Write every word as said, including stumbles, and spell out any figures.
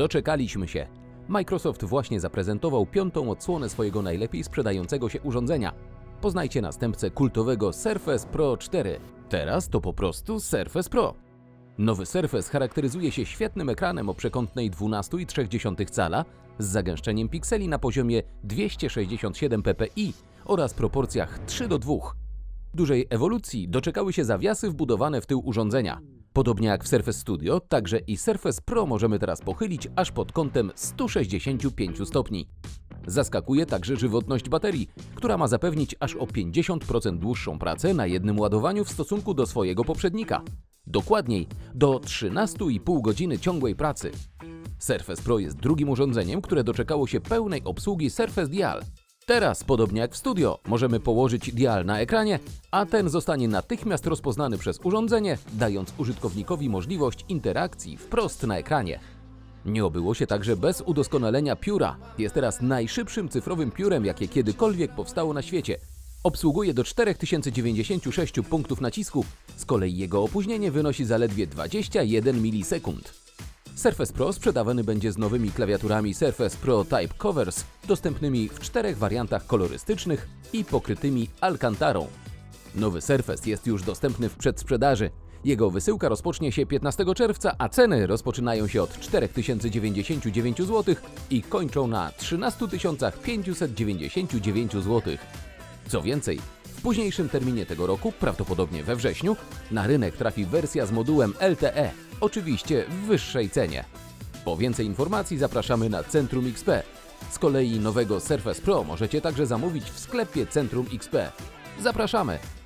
Doczekaliśmy się! Microsoft właśnie zaprezentował piątą odsłonę swojego najlepiej sprzedającego się urządzenia. Poznajcie następcę kultowego Surface Pro cztery. Teraz to po prostu Surface Pro. Nowy Surface charakteryzuje się świetnym ekranem o przekątnej dwanaście przecinek trzy cala z zagęszczeniem pikseli na poziomie dwieście sześćdziesiąt siedem p p i oraz proporcjach trzy do dwóch. Dużej ewolucji doczekały się zawiasy wbudowane w tył urządzenia. Podobnie jak w Surface Studio, także i Surface Pro możemy teraz pochylić aż pod kątem sto sześćdziesiąt pięć stopni. Zaskakuje także żywotność baterii, która ma zapewnić aż o pięćdziesiąt procent dłuższą pracę na jednym ładowaniu w stosunku do swojego poprzednika. Dokładniej, do trzynastu i pół godziny ciągłej pracy. Surface Pro jest drugim urządzeniem, które doczekało się pełnej obsługi Surface Dial. Teraz, podobnie jak w Studio, możemy położyć dial na ekranie, a ten zostanie natychmiast rozpoznany przez urządzenie, dając użytkownikowi możliwość interakcji wprost na ekranie. Nie obyło się także bez udoskonalenia pióra. Jest teraz najszybszym cyfrowym piórem, jakie kiedykolwiek powstało na świecie. Obsługuje do cztery tysiące dziewięćdziesiąt sześć punktów nacisku, z kolei jego opóźnienie wynosi zaledwie dwadzieścia jeden milisekund. Surface Pro sprzedawany będzie z nowymi klawiaturami Surface Pro Type Covers, dostępnymi w czterech wariantach kolorystycznych i pokrytymi Alcantarą. Nowy Surface jest już dostępny w przedsprzedaży. Jego wysyłka rozpocznie się piętnastego czerwca, a ceny rozpoczynają się od czterech tysięcy dziewięćdziesięciu dziewięciu złotych i kończą na trzynastu tysiącach pięciuset dziewięćdziesięciu dziewięciu złotych. Co więcej, w późniejszym terminie tego roku, prawdopodobnie we wrześniu, na rynek trafi wersja z modułem L T E, oczywiście w wyższej cenie. Po więcej informacji zapraszamy na Centrum X P. Z kolei nowego Surface Pro możecie także zamówić w sklepie Centrum X P. Zapraszamy!